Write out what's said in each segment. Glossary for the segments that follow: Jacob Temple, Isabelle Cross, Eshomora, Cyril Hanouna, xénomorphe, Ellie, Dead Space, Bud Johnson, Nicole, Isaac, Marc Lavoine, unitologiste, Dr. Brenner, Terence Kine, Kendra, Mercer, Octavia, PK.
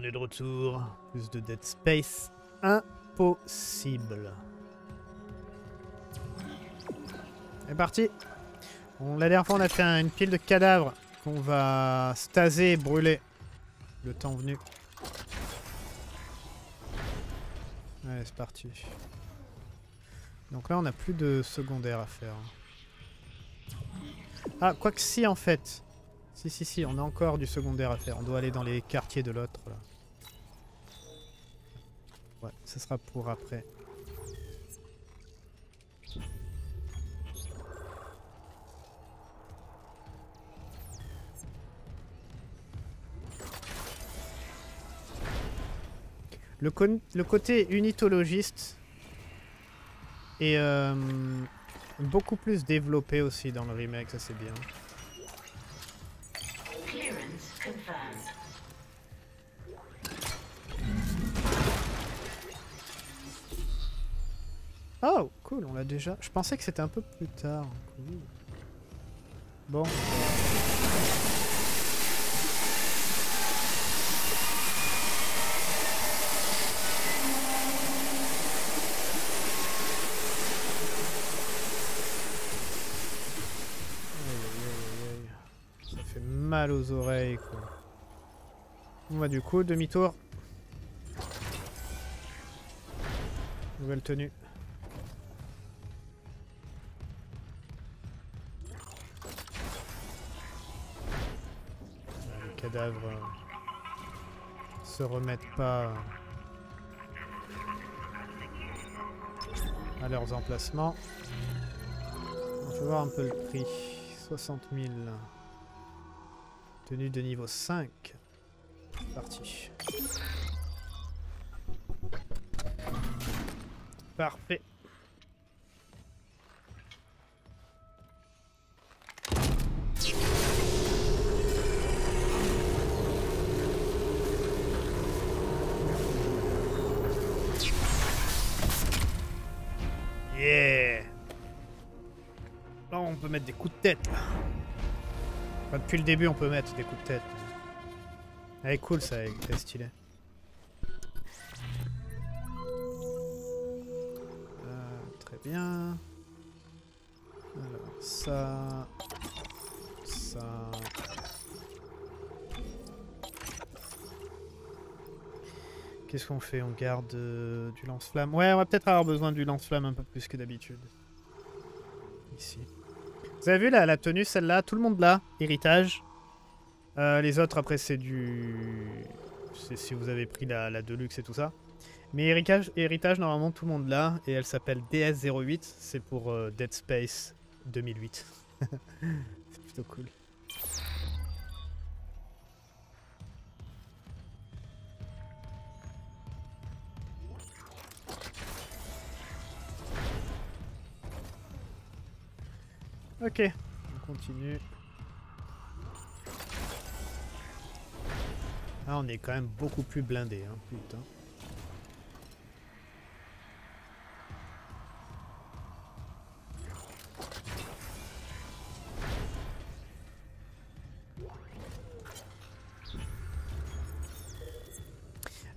on est de retour. Plus de Dead Space. Impossible. C'est parti. La dernière fois, on a fait une pile de cadavres qu'on va staser et brûler. Le temps venu. Allez, c'est parti. Donc là, on n'a plus de secondaire à faire. Ah, quoique si, en fait. Si, on a encore du secondaire à faire. On doit aller dans les quartiers de l'autre, là. Ouais, ça sera pour après. Le côté unitologiste est beaucoup plus développé aussi dans le remake, ça c'est bien. Oh, cool, on l'a déjà. Je pensais que c'était un peu plus tard. Cool. Bon. Mal aux oreilles quoi. On va du coup demi-tour. Nouvelle tenue. Les cadavres se remettent pas à leurs emplacements. On va voir un peu le prix. 60 000. Tenue de niveau 5. Parti. Parfait. Yeah. Là on peut mettre des coups de tête. Enfin, depuis le début, on peut mettre des coups de tête. Elle est cool, ça, elle est très stylée. Très bien. Alors, ça. Ça. Qu'est-ce qu'on fait? On garde du lance-flamme. Ouais, on va peut-être avoir besoin du lance-flamme un peu plus que d'habitude. Ici. Vous avez vu la tenue, celle-là, tout le monde là, héritage. Les autres, après, c'est du... C'est si vous avez pris la Deluxe et tout ça. Mais héritage, normalement, tout le monde là. Et elle s'appelle DS08. C'est pour Dead Space 2008. C'est plutôt cool. Ok, on continue. Ah, on est quand même beaucoup plus blindé, hein, putain.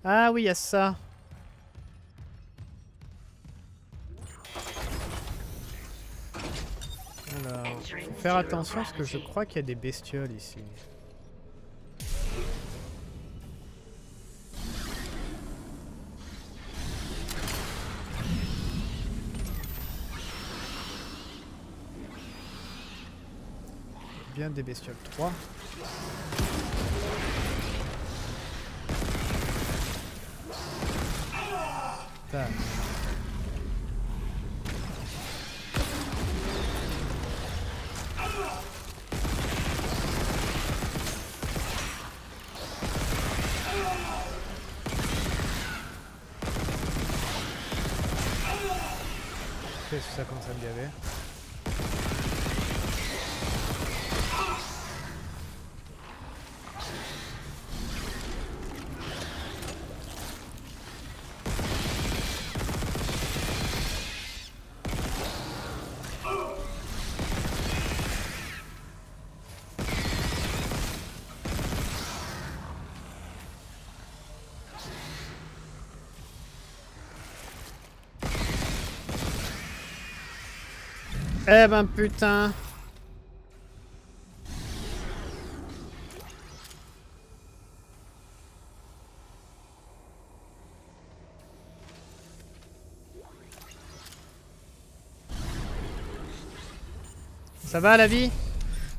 Ah oui, il y a ça. Faire attention parce que je crois qu'il y a des bestioles ici. Bien des bestioles. 3. Tac. Ça commence à me gaver. Eh ben putain. Ça va la vie?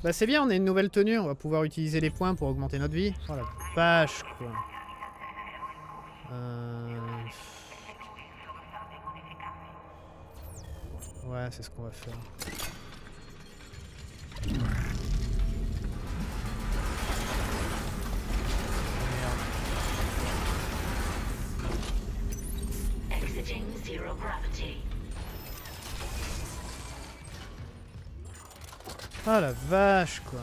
Bah c'est bien, on a une nouvelle tenue, on va pouvoir utiliser les points pour augmenter notre vie. Oh la vache quoi. Ouais, c'est ce qu'on va faire. Exiting zero gravity. Ah la vache quoi.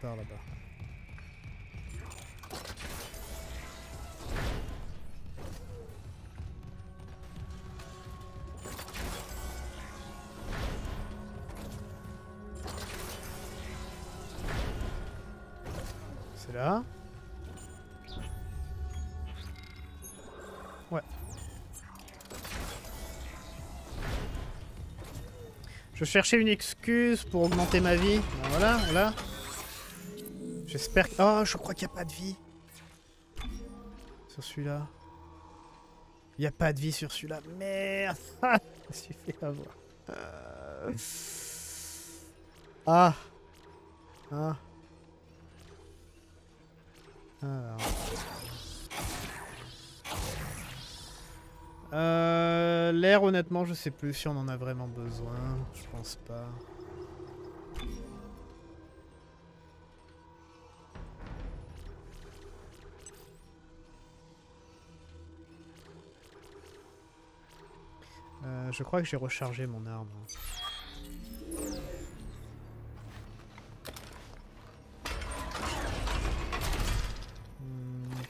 Par là-bas. C'est là. Ouais. Je cherchais une excuse pour augmenter ma vie. Ben voilà, voilà. J'espère que... Oh, je crois qu'il n'y a pas de vie. Sur celui-là. Il n'y a pas de vie sur celui-là. Merde. Je suis fait avoir. Ah. Ah. Alors... l'air, honnêtement, je sais plus si on en a vraiment besoin. Je pense pas. Je crois que j'ai rechargé mon arme.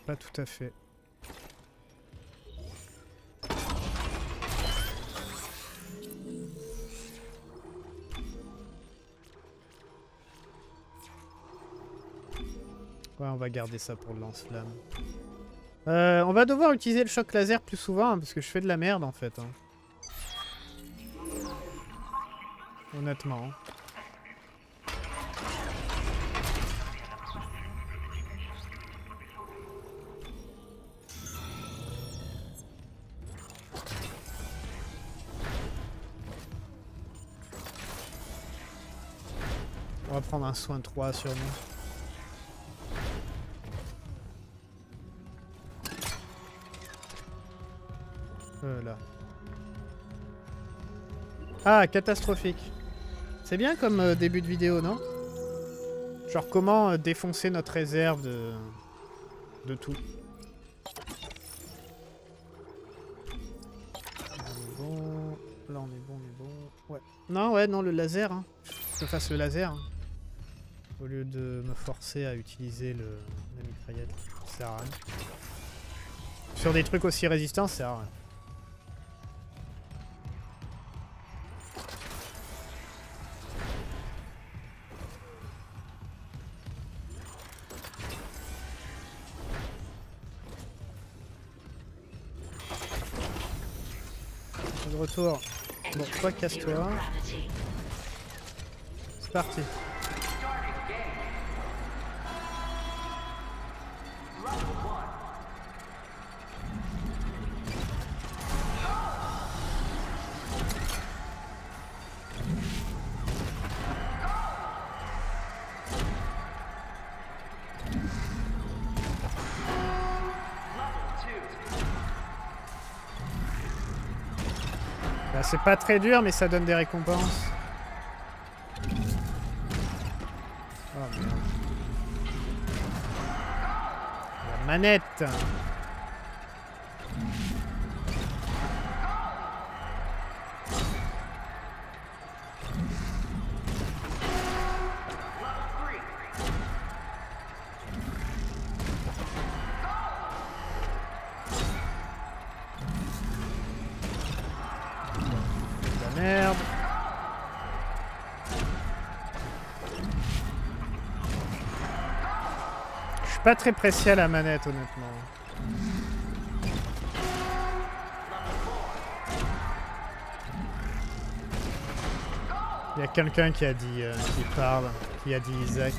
Pas tout à fait. Ouais, on va garder ça pour le lance-flamme. On va devoir utiliser le choc laser plus souvent, hein, parce que je fais de la merde en fait. Hein. Honnêtement. On va prendre un soin 3 sur nous. Là. Ah, catastrophique. C'est bien comme début de vidéo, non? Genre comment défoncer notre réserve de tout. Là on est bon, là on est bon. Ouais. Non, ouais, non, le laser, hein. Je fasse le laser. Hein. Au lieu de me forcer à utiliser la mitraillette, ça sert à rien. Sur des trucs aussi résistants, ça sert à rien. Bon, toi casse-toi. C'est parti. C'est pas très dur, mais ça donne des récompenses. Oh, la manette. suis pas très précis à la manette, honnêtement. Il y a quelqu'un qui a dit, qui parle, qui a dit Isaac.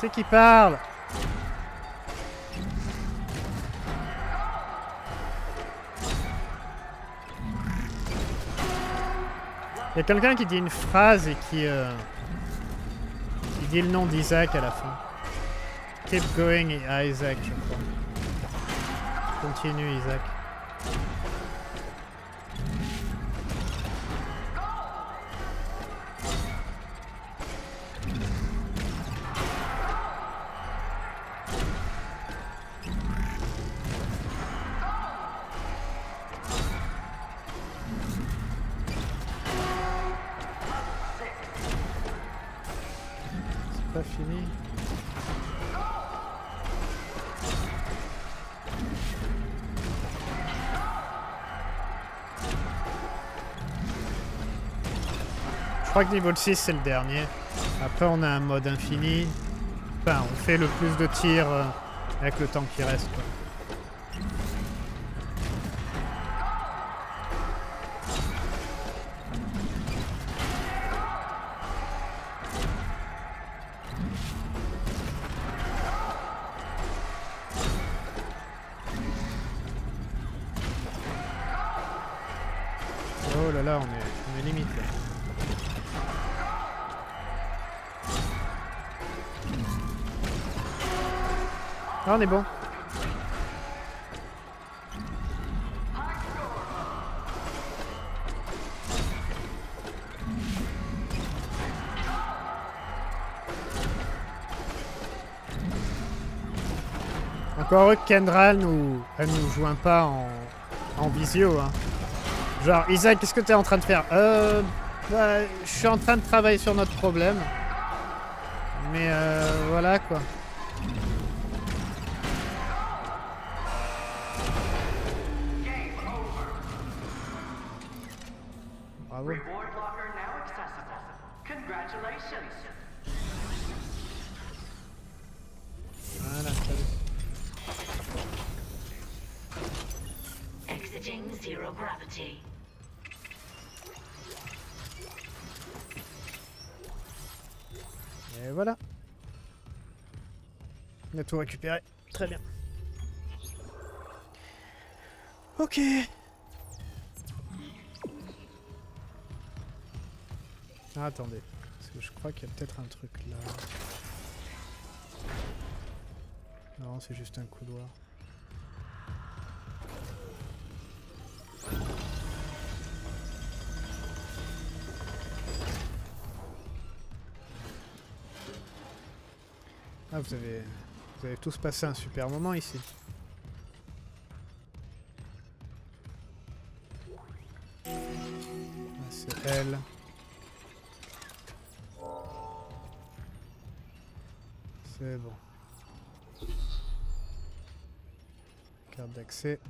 C'est qui parle? Il y a quelqu'un qui dit une phrase et qui dit le nom d'Isaac à la fin. Keep going, Isaac, je crois. Continue, Isaac. C'est pas fini. Je crois que niveau 6 c'est le dernier. Après on a un mode infini. Enfin on fait le plus de tirs avec le temps qui reste. Quoi. Oh là là, on est limite là. Ah, on est bon. Encore eux que Kendra elle nous joint pas en visio. Hein. Genre, Isaac, qu'est-ce que t'es en train de faire? Bah, je suis en train de travailler sur notre problème. Mais voilà quoi. Et voilà. On a tout récupéré. Très bien. Ok. Ah, attendez. Parce que je crois qu'il y a peut-être un truc là. Non, c'est juste un couloir. Ah, vous avez tous passé un super moment ici. Ah, c'est elle. C'est bon. Carte d'accès.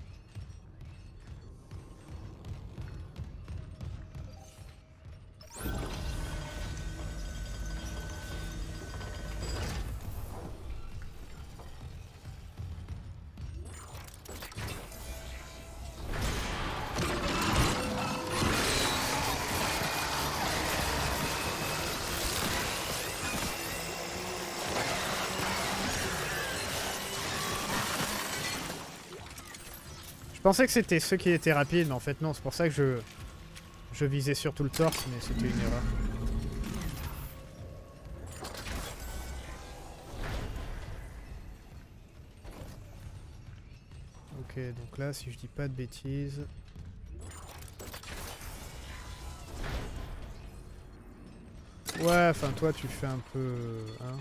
Je pensais que c'était ceux qui étaient rapides, mais en fait non, c'est pour ça que je visais surtout le torse, mais c'était une erreur. Ok, donc là, si je dis pas de bêtises... Ouais, enfin toi tu fais un peu... Hein.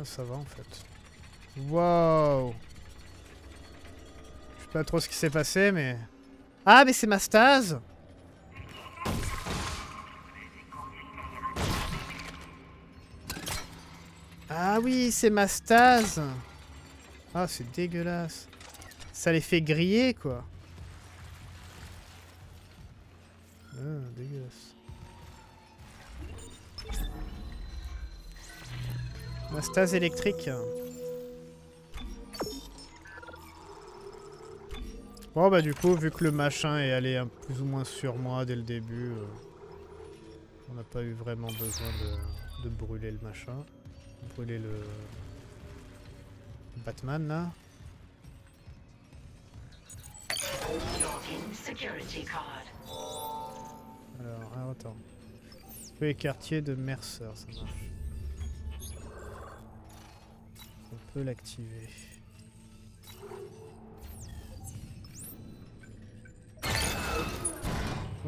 Ah, ça va en fait. Wow. Je sais pas trop ce qui s'est passé, mais... Ah, mais c'est ma stase. Ah oui, c'est ma stase. Ah, c'est dégueulasse. Ça les fait griller, quoi. Ah, dégueulasse. Ma stase électrique. Bon, bah du coup, vu que le machin est allé un plus ou moins sur moi dès le début, on n'a pas eu vraiment besoin de brûler le machin. Brûler le... Batman, là. Alors, attends. Je peux écartier de Mercer, ça marche. On peut l'activer.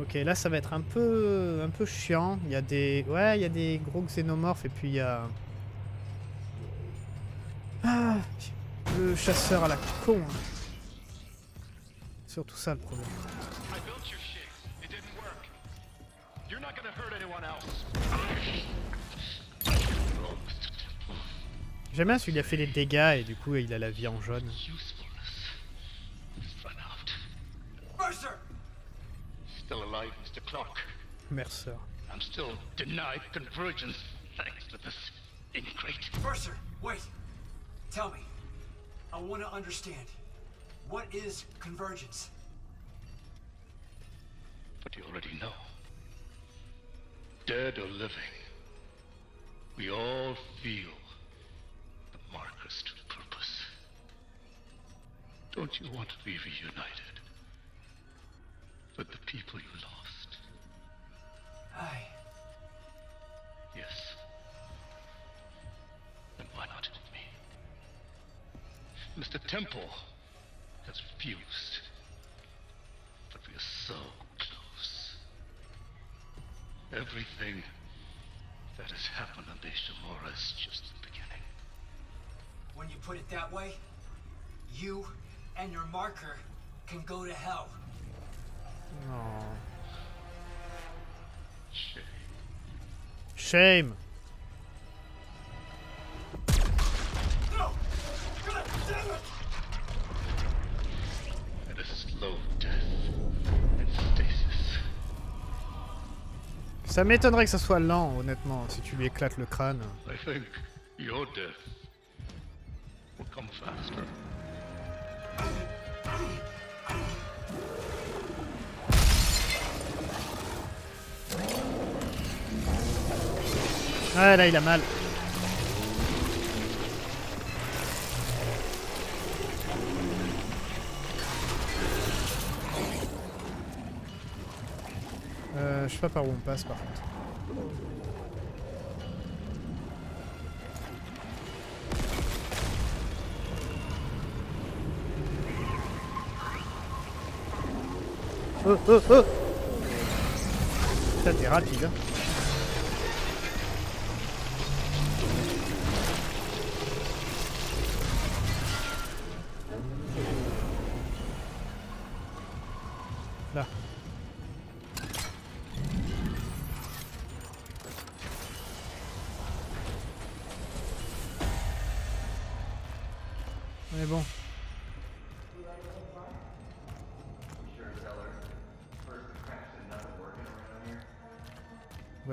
Ok, là ça va être un peu chiant. Il y a des... Ouais, il y a des gros xénomorphes et puis il y a... Ah, le chasseur à la con. C'est surtout ça le problème. J'aime bien celui qui a fait les dégâts et du coup il a la vie en jaune. Mercer. I'm still denied convergence thanks to this ingrate. Mercer, wait. Tell me. I want to understand. What is convergence? But you already know. Dead or living, we all feel the markers to purpose. Don't you want to be reunited with the people you lost? I... Yes. Then why not help me? Mr. Temple has refused, but we are so close. Everything that has happened on Eshomora is just the beginning. When you put it that way, you and your marker can go to hell. No. Shame. Shame. No! God damn it! And a slow death and stasis. Ça m'étonnerait que ça soit lent, honnêtement, si tu lui éclates le crâne. I think your death will come faster. Ouais, là il a mal. Je sais pas par où on passe par contre. Oh oh oh! Putain, t'es rapide hein.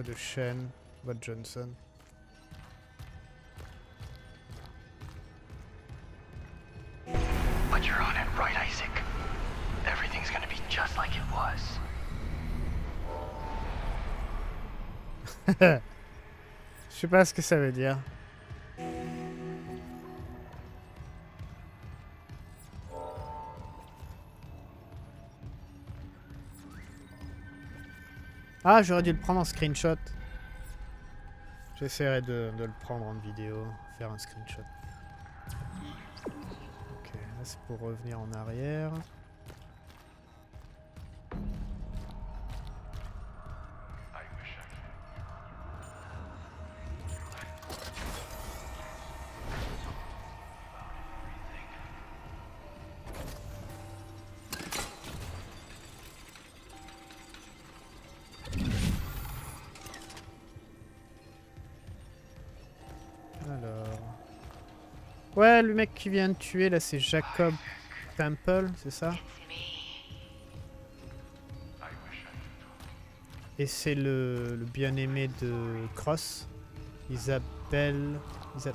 De Shen, Bud Johnson. But you're on it, right, Isaac? Everything's gonna be just like it was. Je sais pas ce que ça veut dire. Ah, j'aurais dû le prendre en screenshot. J'essaierai de le prendre en vidéo, faire un screenshot. Ok, là c'est pour revenir en arrière. Ouais, le mec qui vient de tuer, là, c'est Jacob Temple, c'est ça? Et c'est le bien-aimé de Cross. Isabelle Cross.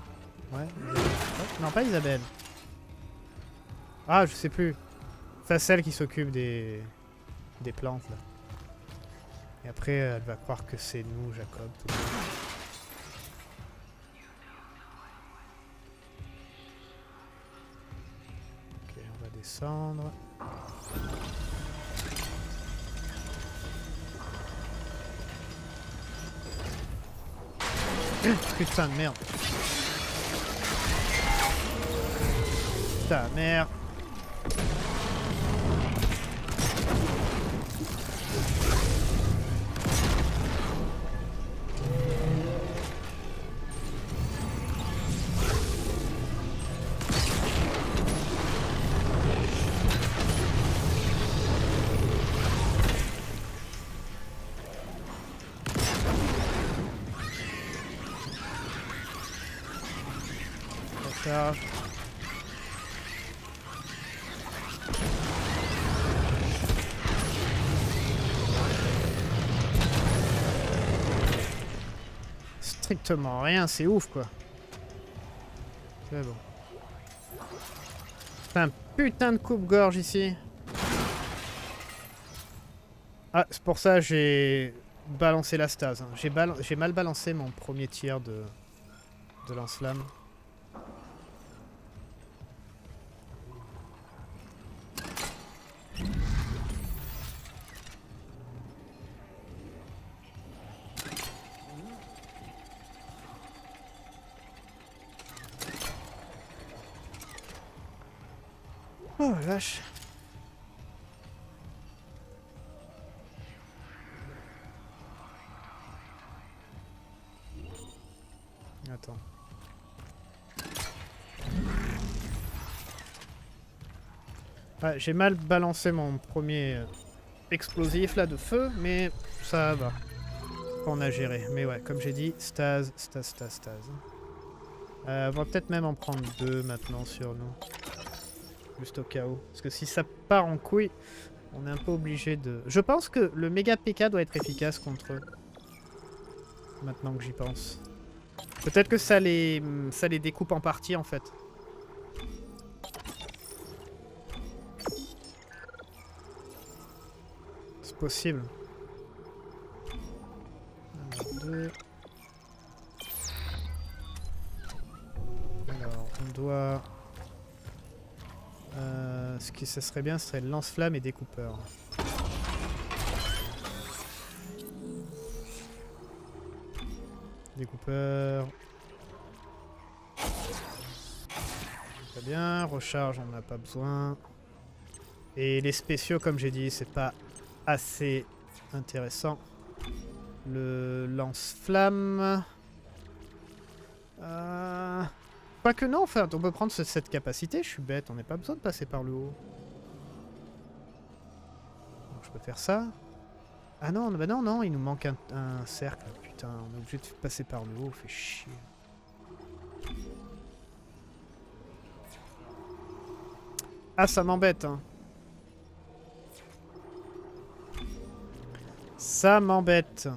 Non, pas Isabelle. Ah, je sais plus. C'est celle qui s'occupe des plantes, là. Et après, elle va croire que c'est nous, Jacob. Tout ok, on va descendre. Putain de merde. Putain de merde. Strictement rien, c'est ouf quoi. C'est bon. C'est un putain de coupe-gorge ici. Ah, c'est pour ça que j'ai balancé la stase. Hein. J'ai mal balancé mon premier tir de lance-flamme. Attends. Ah, j'ai mal balancé mon premier explosif là de feu, mais ça va. On a géré. Mais ouais, comme j'ai dit, stase. On va peut-être même en prendre deux maintenant sur nous. Juste au cas où. Parce que si ça part en couille, on est un peu obligé de... Je pense que le méga PK doit être efficace contre eux. Maintenant que j'y pense. Peut-être que ça les découpe en partie en fait. C'est possible. 1, 2... Alors, on doit... ce qui ça serait bien, ce serait lance-flamme et découpeur. Découpeur. Très bien, recharge, on n'a pas besoin. Et les spéciaux, comme j'ai dit, c'est pas assez intéressant. Le lance-flamme. Pas que non, enfin, on peut prendre cette capacité, je suis bête, on n'a pas besoin de passer par le haut. Donc, je peux faire ça. Ah non, bah non, il nous manque un cercle. Putain, on est obligé de passer par le haut, fait chier. Ah, ça m'embête, hein. Ça m'embête.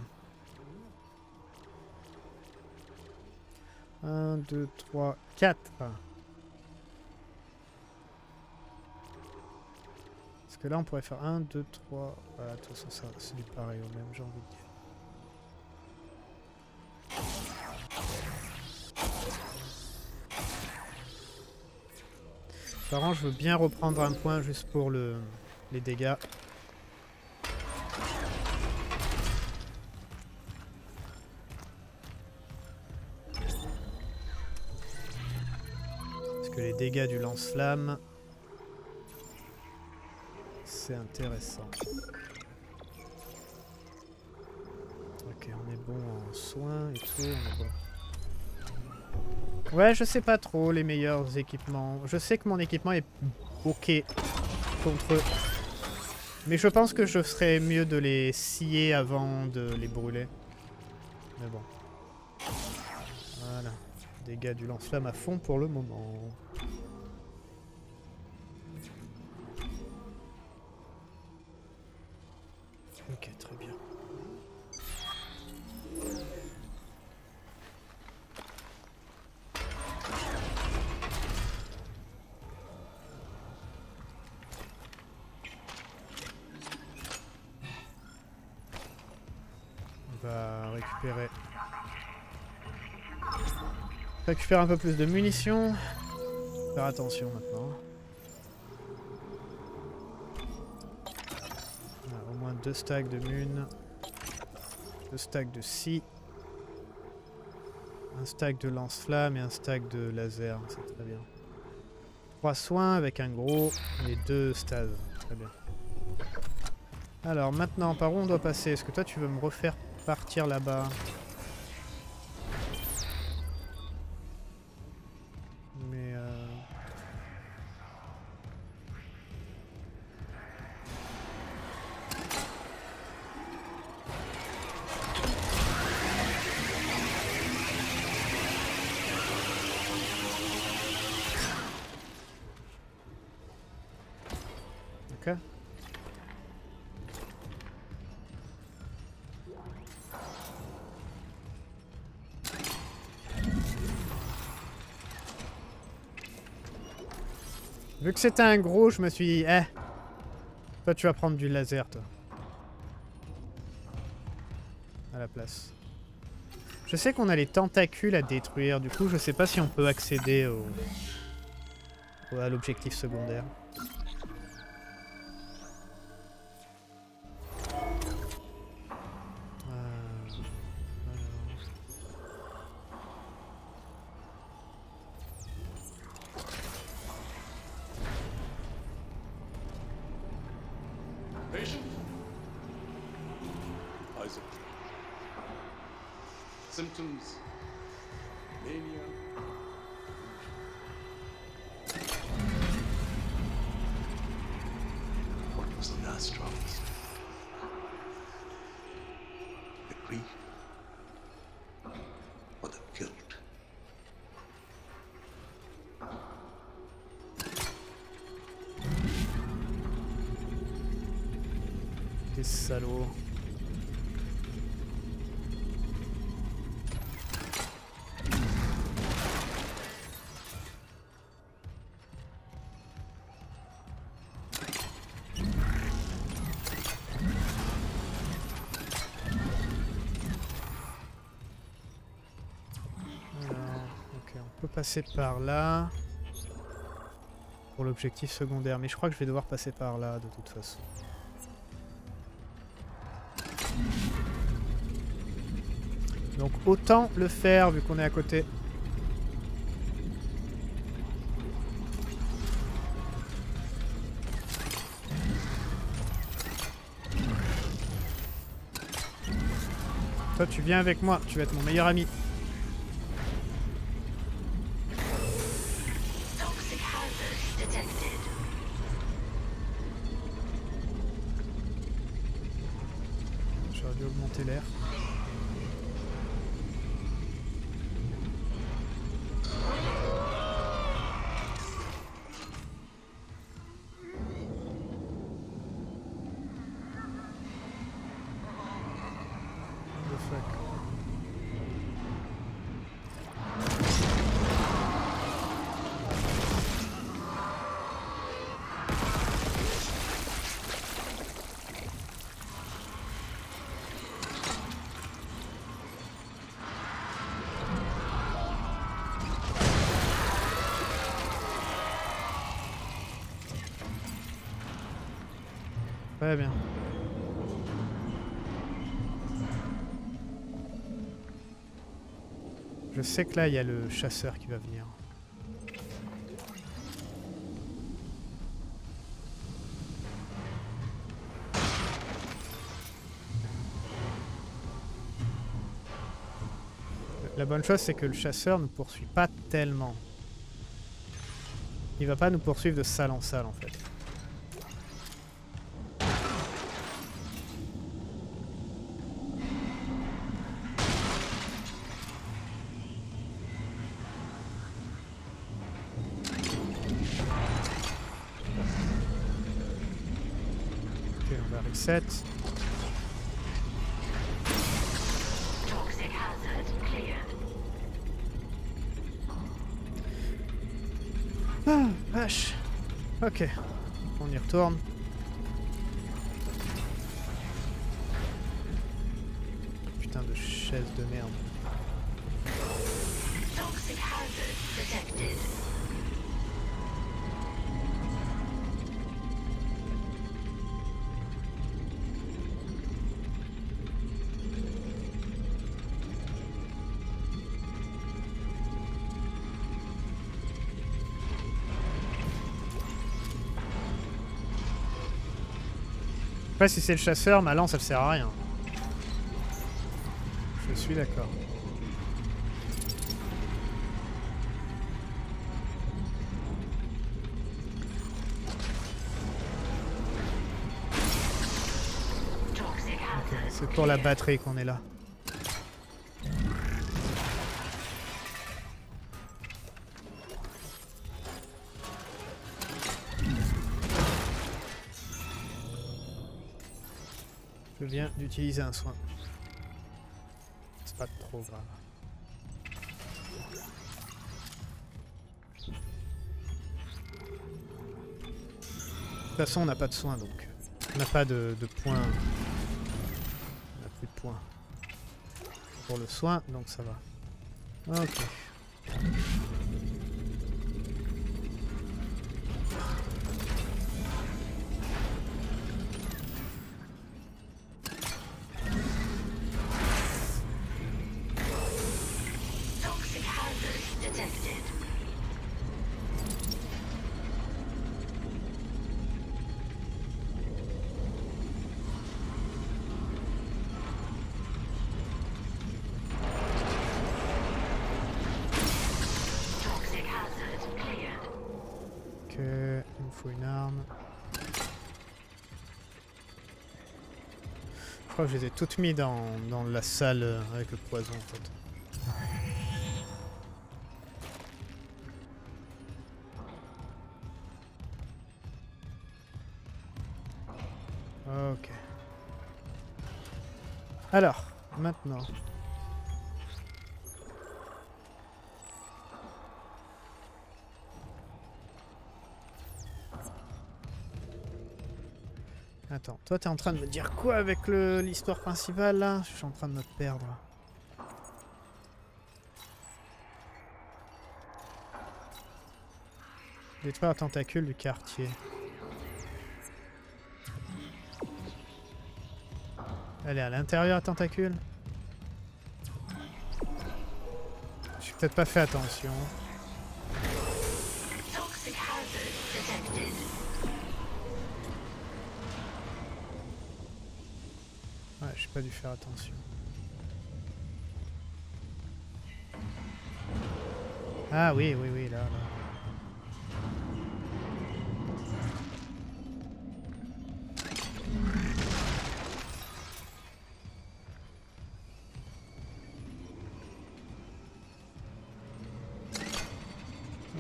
1, 2, 3, 4. Parce que là on pourrait faire 1, 2, 3. Voilà, de toute façon ça c'est du pareil au même, j'ai envie de dire. Par contre je veux bien reprendre un point juste pour les dégâts. Les dégâts du lance-flamme, c'est intéressant. Ok, on est bon en soins et tout, on est bon. Ouais, je sais pas trop les meilleurs équipements. Je sais que mon équipement est ok contre eux. Mais je pense que je serais mieux de les scier avant de les brûler. Mais bon. Voilà. dégâts du lance-flamme à fond pour le moment. Ok, très bien. On va récupérer... Récupérer un peu plus de munitions. Faire attention maintenant. On a au moins 2 stacks de mun, 2 stacks de scie, 1 stack de lance-flamme et 1 stack de laser. C'est très bien. 3 soins avec un gros et 2 stases. Très bien. Alors maintenant, par où on doit passer? Est-ce que toi tu veux me refaire partir là-bas? Vu que c'était un gros, je me suis dit, eh, toi tu vas prendre du laser, toi. À la place. Je sais qu'on a les tentacules à détruire, du coup je sais pas si on peut accéder au... à l'objectif secondaire. Salaud. Alors, ok, on peut passer par là pour l'objectif secondaire, mais je crois que je vais devoir passer par là de toute façon. Donc autant le faire vu qu'on est à côté. Toi tu viens avec moi, tu vas être mon meilleur ami. J'aurais dû augmenter l'air. Très bien. Je sais que là, il y a le chasseur qui va venir. La bonne chose, c'est que le chasseur ne poursuit pas tellement. Il va pas nous poursuivre de salle en salle, en fait. Ok, on va reset. Ah, vache. Ok, on y retourne. Putain de chaise de merde. Je sais pas si c'est le chasseur, ma lance elle sert à rien. Je suis d'accord. Okay, c'est pour la batterie qu'on est là. Je viens d'utiliser un soin. C'est pas trop grave. De toute façon, on n'a pas de soin donc. On n'a pas de points. On n'a plus de points pour le soin, donc ça va. Ok. Je crois que je les ai toutes mis dans la salle avec le poison en fait. Ok. Alors, maintenant. Attends, toi t'es en train de me dire quoi avec l'histoire principale là? Je suis en train de me perdre. Détruire un tentacule du quartier. Elle est à l'intérieur, tentacule. J'ai peut-être pas fait attention. Ouais, j'ai pas dû faire attention. Ah oui, oui, oui, là, là.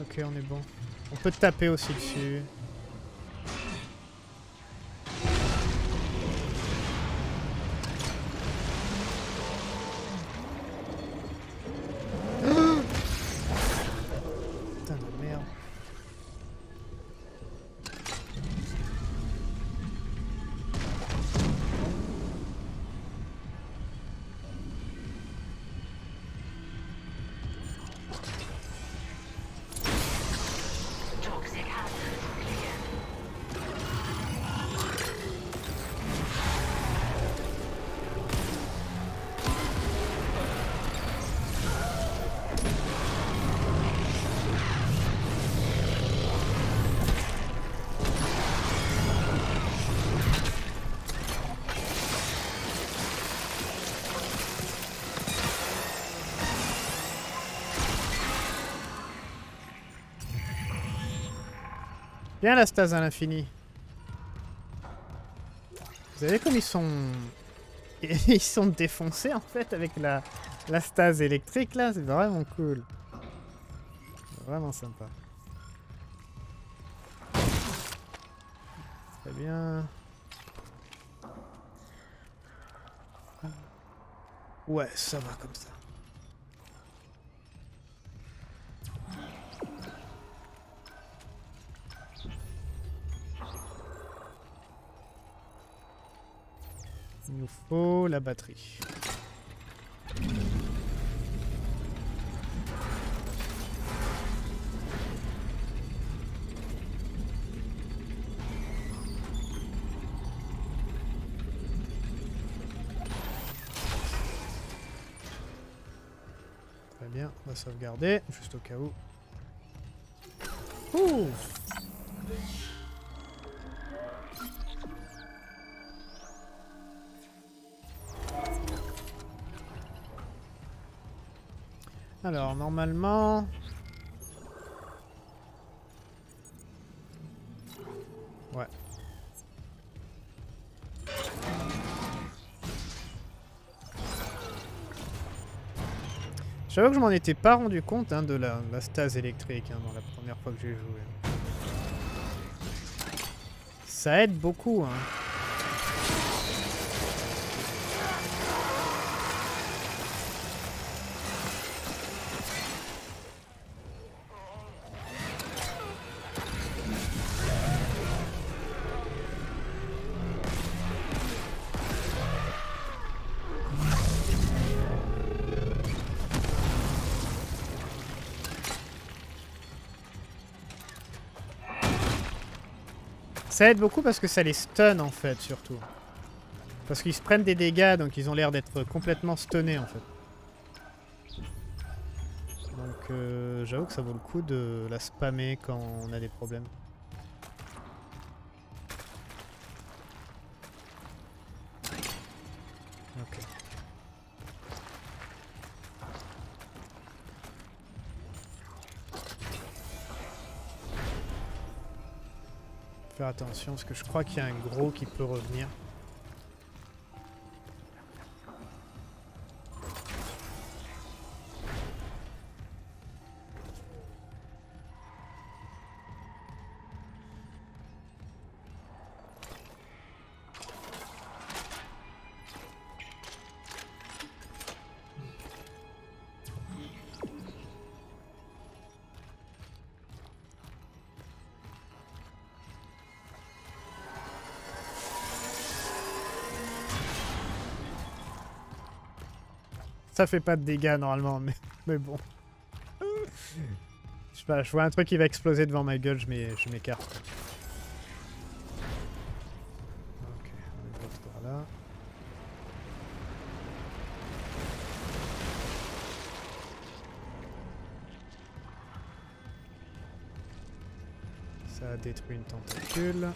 Ok, on est bon. On peut taper aussi dessus. Bien la stase à l'infini. Vous savez comme ils sont... ils sont défoncés en fait avec la stase électrique là, c'est vraiment cool. Vraiment sympa. Très bien. Ouais, ça va comme ça. Il nous faut la batterie. Très bien, on va sauvegarder, juste au cas où. Ouh! Alors, normalement... Ouais. J'avoue que je m'en étais pas rendu compte hein, de la stase électrique hein, dans la première fois que j'ai joué. Ça aide beaucoup. Hein. Ça aide beaucoup parce que ça les stun en fait, surtout. Parce qu'ils se prennent des dégâts, donc ils ont l'air d'être complètement stunnés en fait. Donc j'avoue que ça vaut le coup de la spammer quand on a des problèmes. Ok. Faire attention parce que je crois qu'il y a un gros qui peut revenir. Ça fait pas de dégâts normalement, mais bon. Je sais pas, je vois un truc qui va exploser devant ma gueule, je m'écarte. Ok, on est de l'autre par là. Ça a détruit une tentacule.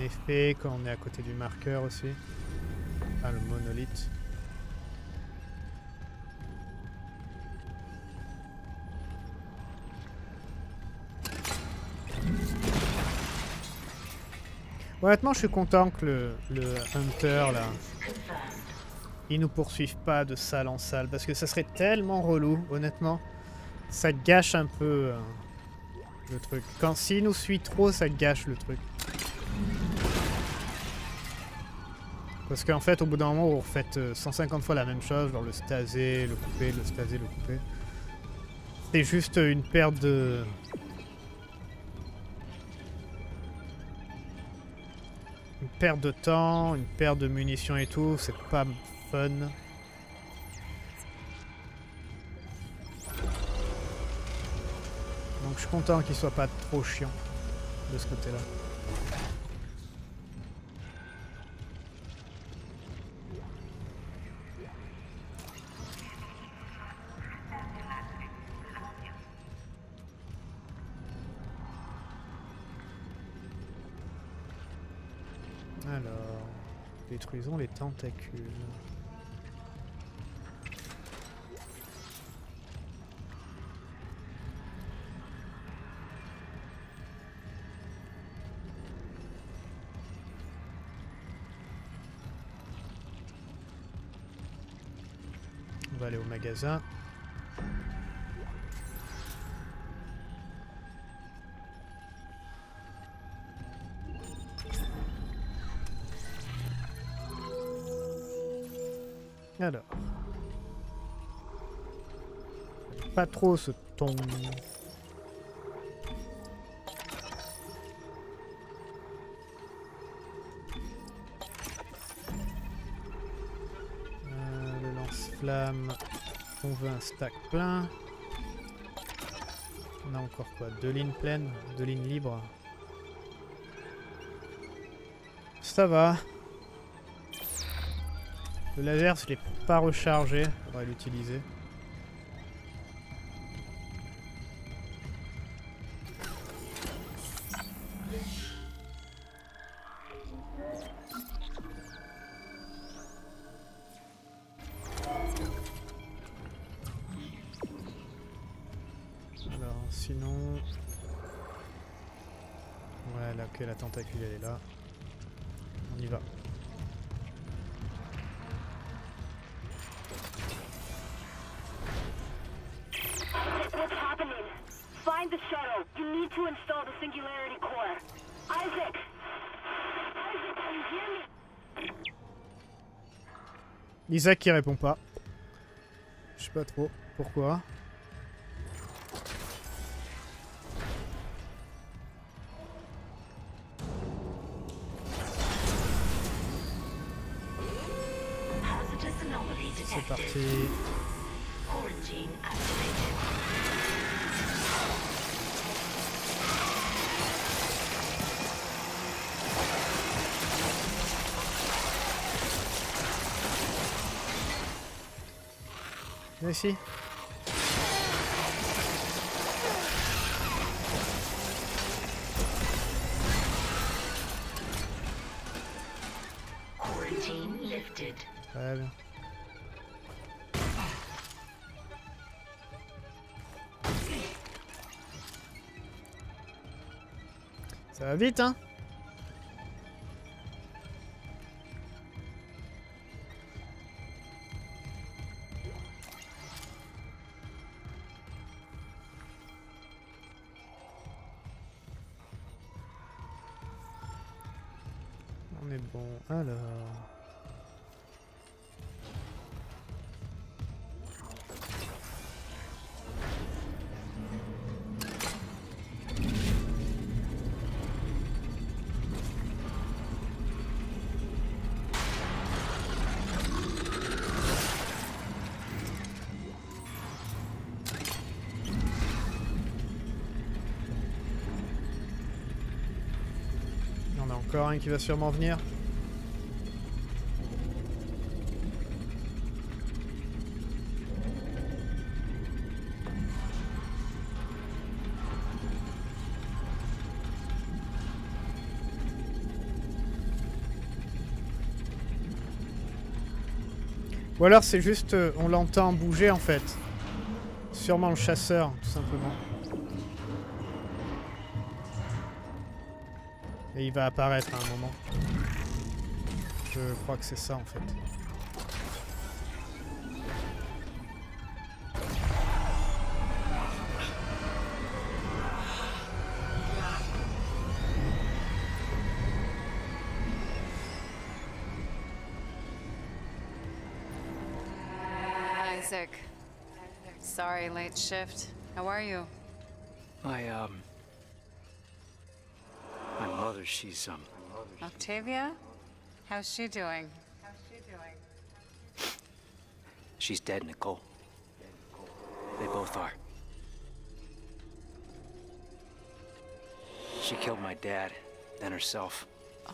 Effet quand on est à côté du marqueur aussi. Ah, le monolithe. Honnêtement, je suis content que le hunter là, il nous poursuive pas de salle en salle parce que ça serait tellement relou. Honnêtement, ça gâche un peu le truc. Quand s'il nous suit trop, ça gâche le truc. Parce qu'en fait, au bout d'un moment, vous refaites 150 fois la même chose, genre le staser, le couper, le staser, le couper. C'est juste une perte de... Une perte de temps, une perte de munitions et tout, c'est pas fun. Donc je suis content qu'il soit pas trop chiant de ce côté-là. Détruisons les tentacules. va aller au magasin. Alors. Pas trop ce ton. Le lance-flamme. On veut un stack plein. On a encore quoi? 2 lignes pleines, 2 lignes libres. Ça va. Le laser, je ne l'ai pas rechargé, on va l'utiliser. Alors sinon... Ouais, là, ok, la tentacule elle est là. On y va. The shuttle. You need to install the singularity core. Isaac! Isaac, can you hear me? Isaac qui répond pas. Je sais pas trop pourquoi. C'est parti. Ici. Très bien. Ça va vite, hein? Encore un qui va sûrement venir. Ou alors c'est juste on l'entend bouger en fait. Sûrement le chasseur, tout simplement. Et il va apparaître à un moment. Je crois que c'est ça en fait. Isaac, sorry, late shift. How are you? She's Octavia? How's she doing? She's dead, Nicole. They both are. She killed my dad, then herself. Oh.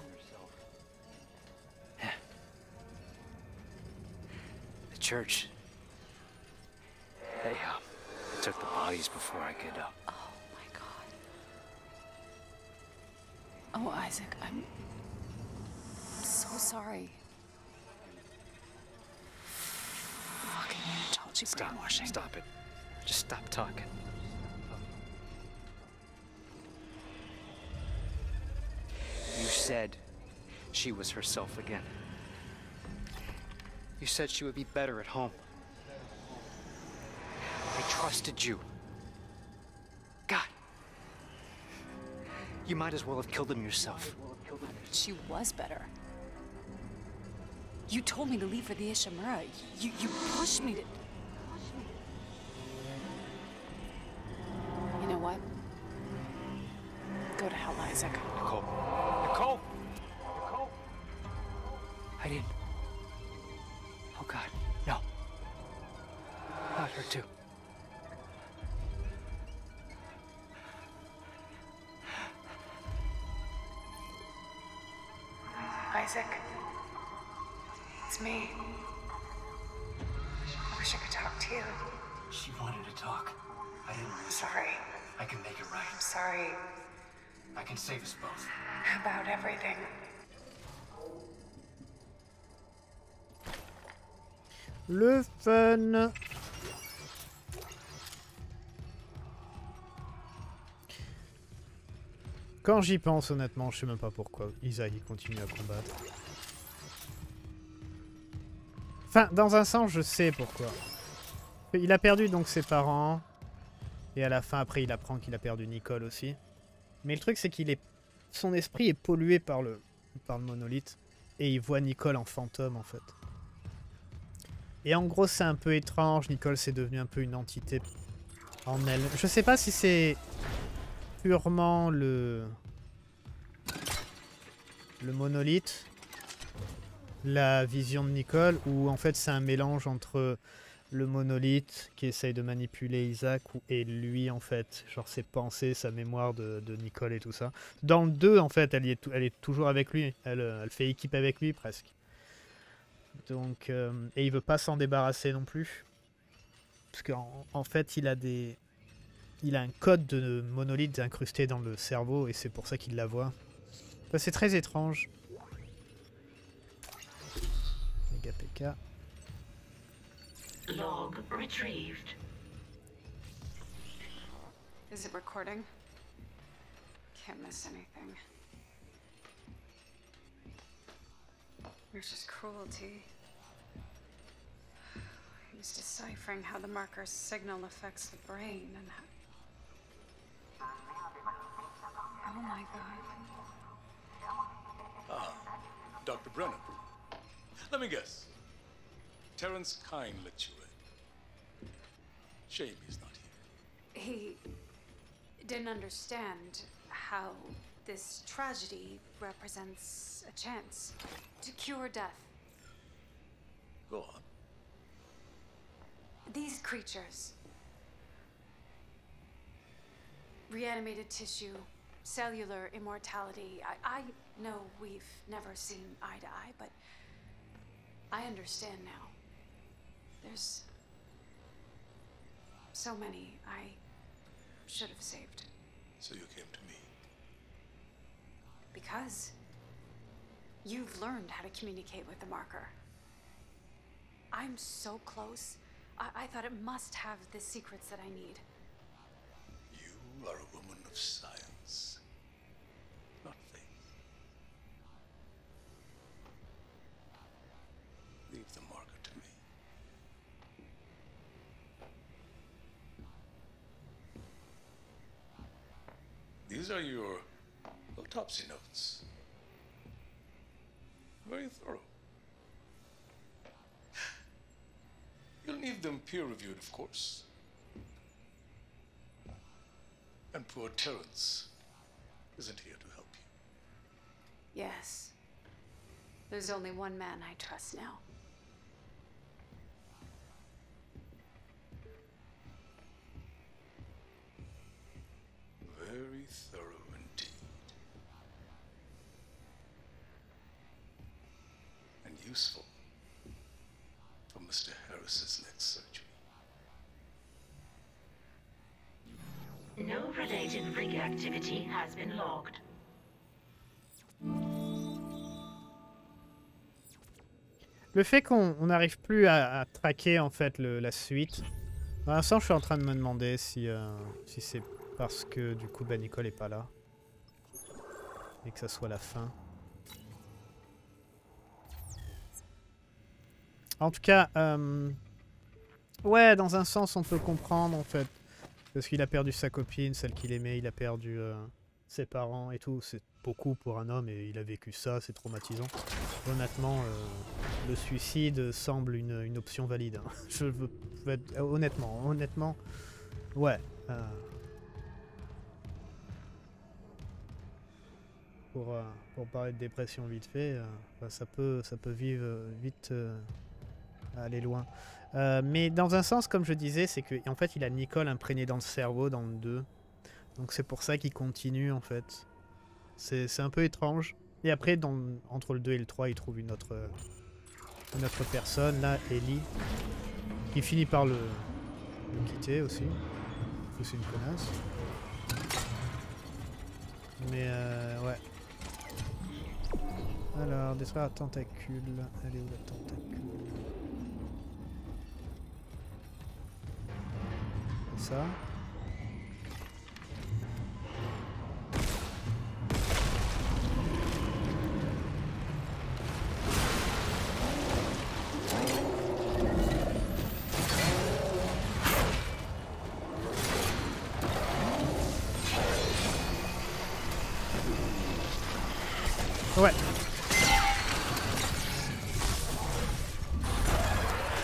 Yeah. The church. They took the bodies before I could Oh, Isaac, I'm so sorry. Fucking told you brainwashing. Stop it. Just stop talking. You said she was herself again. You said she would be better at home. trusted you. God. You might as well have killed him yourself. She was better. You told me to leave for the Eshomora. You pushed me to... You know what? Go to hell, Isaac. Nicole. Nicole! Nicole! I didn't... Oh, God. No. Not her, too. Isaac. It's me. I wish I could talk to you. She wanted to talk. I didn't listen. Sorry. I can make it right. I'm sorry. I can save us both. About everything. Le fun. Quand j'y pense, honnêtement, je sais même pas pourquoi Isaac continue à combattre. Enfin, dans un sens, je sais pourquoi. Il a perdu donc ses parents. Et à la fin, après, il apprend qu'il a perdu Nicole aussi. Mais le truc, c'est qu'il est... Son esprit est pollué par le monolithe. Et il voit Nicole en fantôme, en fait. Et en gros, c'est un peu étrange. Nicole, c'est devenu un peu une entité en elle. Je sais pas si c'est purement le monolithe, la vision de Nicole, ou en fait, c'est un mélange entre le monolithe qui essaye de manipuler Isaac et lui, en fait, genre ses pensées, sa mémoire de Nicole et tout ça. Dans le 2, en fait, elle est toujours avec lui, elle fait équipe avec lui presque. Donc, et il veut pas s'en débarrasser non plus, parce qu'en fait, il a un code de monolithe incrusté dans le cerveau et c'est pour ça qu'il la voit. Enfin, c'est très étrange. Méga PK. Log retrieved. Is it recording? Can't miss anything. There's just cruelty. I was deciphering how the marker's signal affects the brain and how... Oh my God. Ah, Dr. Brenner. Let me guess. Terence Kine let you in. Shame he's not here. He didn't understand how this tragedy represents a chance to cure death. Go on. These creatures. Reanimated tissue, cellular immortality. I know we've never seen eye to eye, but I understand now. There's so many I should have saved. So you came to me? Because you've learned how to communicate with the marker. I'm so close. I thought it must have the secrets that I need. You are a woman of science, not faith. Leave the marker to me. These are your autopsy notes. Very thorough. You'll need them peer-reviewed, of course. And poor Terence isn't here to help you. Yes. There's only one man I trust now. Very thorough. Useful for Mr. Harris's next surgery. No related rig activity has been logged. Le fait qu'on n'arrive plus à traquer en fait la suite, pour l'instant je suis en train de me demander si c'est parce que du coup ben Nicole est pas là et que ça soit la fin. En tout cas, Ouais, dans un sens, on peut comprendre, en fait. Parce qu'il a perdu sa copine, celle qu'il aimait, il a perdu ses parents et tout. C'est beaucoup pour un homme et il a vécu ça, c'est traumatisant. Honnêtement, le suicide semble une option valide. Hein. Je veux être, honnêtement, ouais. Pour parler de dépression vite fait, bah, ça peut vivre vite, aller loin. Mais dans un sens, comme je disais, c'est que en fait, il a Nicole imprégnée dans le cerveau, dans le 2. Donc c'est pour ça qu'il continue, en fait. C'est un peu étrange. Et après, entre le 2 et le 3, il trouve une autre personne, là, Ellie, qui finit par le quitter aussi. C'est une connasse. Mais ouais. Alors, détruire la tentacule. Elle est où la tentacule? Ça. Ouais.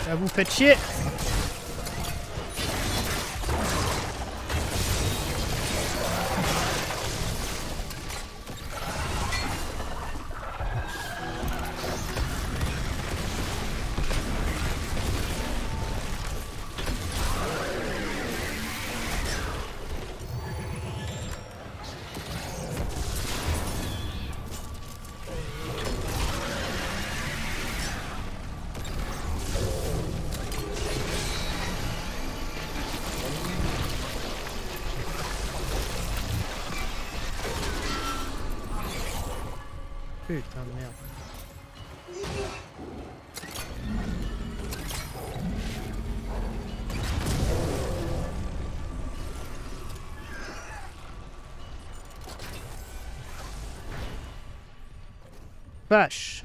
Là, vous faites chier. Putain de merde. Vache.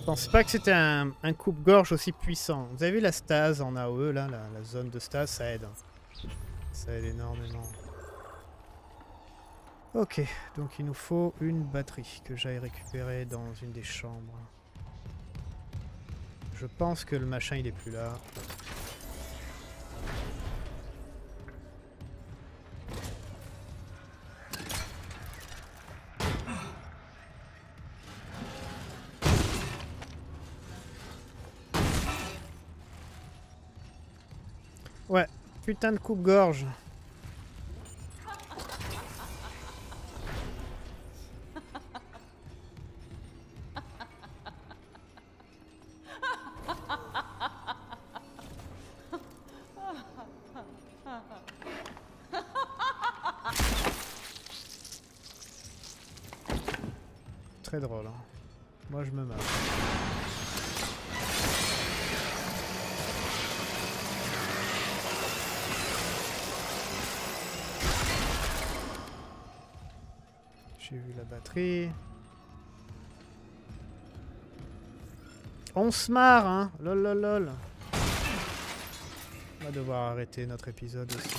Je pense pas que c'était un coupe-gorge aussi puissant. Vous avez vu la stase en AOE, là, la zone de stase, ça aide. Ça aide énormément. Ok, donc il nous faut une batterie que j'aille récupérer dans une des chambres. Je pense que le machin, il est plus là. Putain de coupe-gorge. Très drôle, hein. Moi je me marre. J'ai vu la batterie. On se marre, hein. Lol, lol, lol. On va devoir arrêter notre épisode aussi.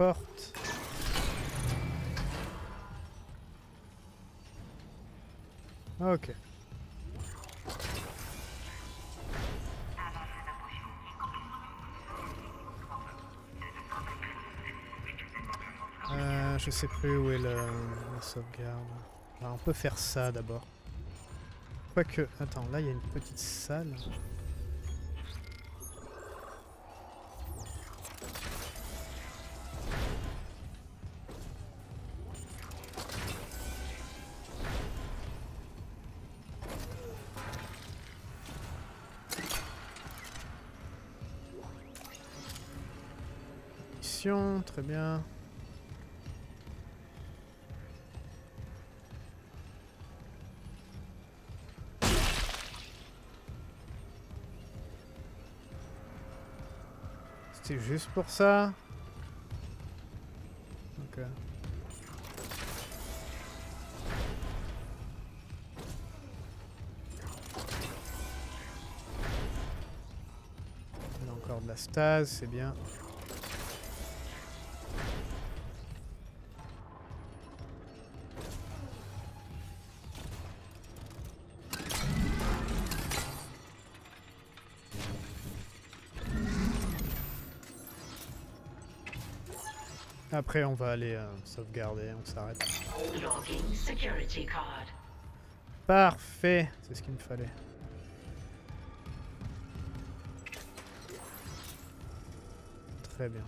porte. Ok. Je sais plus où est la sauvegarde. Alors on peut faire ça d'abord. Quoique... Attends, là il y a une petite salle. Mission, très bien. C'est juste pour ça. Ok. Il y a encore de la stase, c'est bien. Après, on va aller sauvegarder, on s'arrête. Parfait, c'est ce qu'il me fallait. Très bien.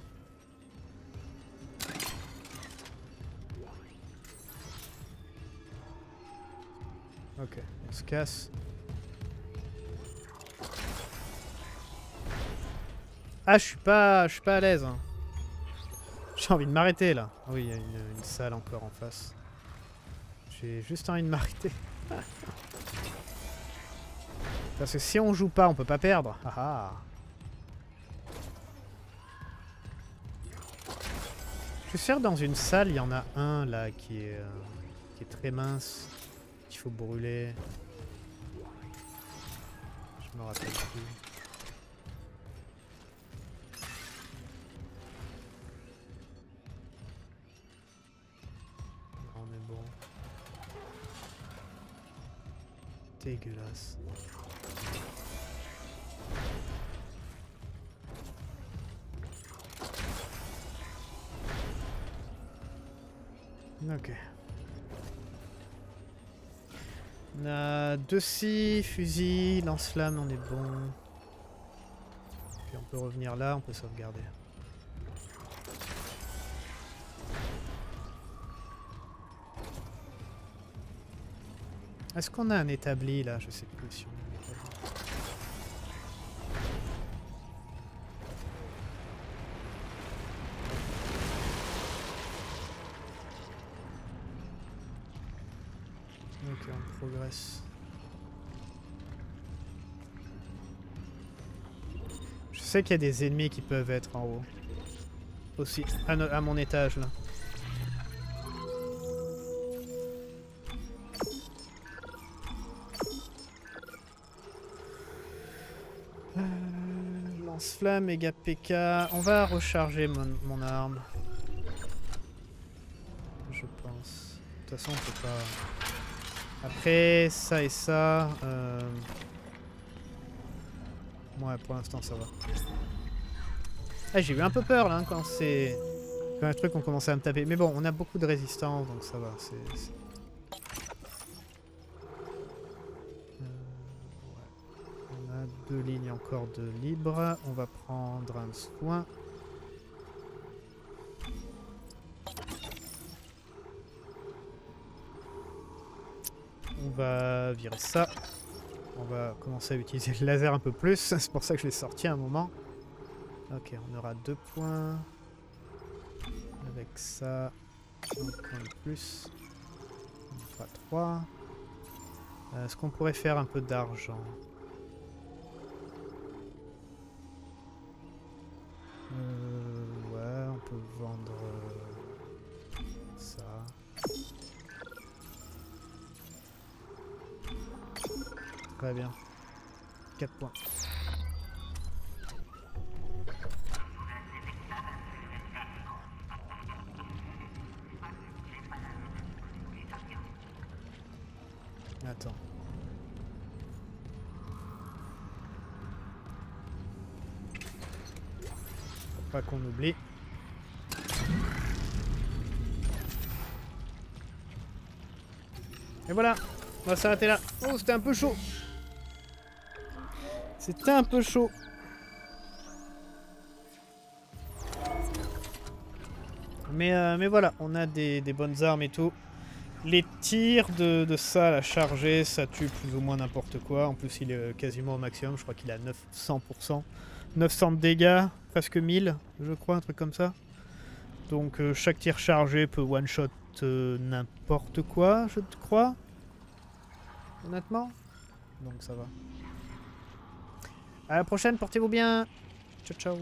Ok, on se casse. Ah, je suis pas à l'aise, hein. J'ai envie de m'arrêter là. Oui, il y a une salle encore en face. J'ai juste envie de m'arrêter. Parce que si on joue pas, on peut pas perdre. Ah ah. Je suis sûr que dans une salle, il y en a un là qui est très mince. Qu'il faut brûler. Je me rappelle plus. Dégueulasse. Ok. On a 2 scies, fusil, lance-flamme, on est bon. Puis on peut revenir là, on peut sauvegarder. Est-ce qu'on a un établi là? Je sais plus si on a un établi. Ok, on progresse. Je sais qu'il y a des ennemis qui peuvent être en haut. Aussi, à mon étage là. Lance-flamme, méga PK. On va recharger mon arme. Je pense. De toute façon, on peut pas... Après, ça et ça... Ouais, pour l'instant, ça va. Ah, j'ai eu un peu peur, là, hein, quand c'est... Quand les trucs ont commencé à me taper. Mais bon, on a beaucoup de résistance, donc ça va. C'est... Deux lignes encore de libre. On va prendre un soin. On va virer ça. On va commencer à utiliser le laser un peu plus. C'est pour ça que je l'ai sorti à un moment. Ok, on aura 2 points. Avec ça, 1 point de plus. On fera 3. Est-ce qu'on pourrait faire un peu d'argent ? Ouais, on peut vendre ça. Très bien. 4 points. Attends. Faut pas qu'on oublie. Et voilà, on va s'arrêter là. Oh, c'était un peu chaud. C'était un peu chaud. Mais voilà, on a des bonnes armes et tout. Les tirs de ça, la chargée, ça tue plus ou moins n'importe quoi. En plus, il est quasiment au maximum. Je crois qu'il a 900%. 900 de dégâts, presque 1000, je crois, un truc comme ça. Donc, chaque tir chargé peut one-shot n'importe quoi, je crois. Honnêtement. Donc, ça va. À la prochaine, portez-vous bien. Ciao, ciao.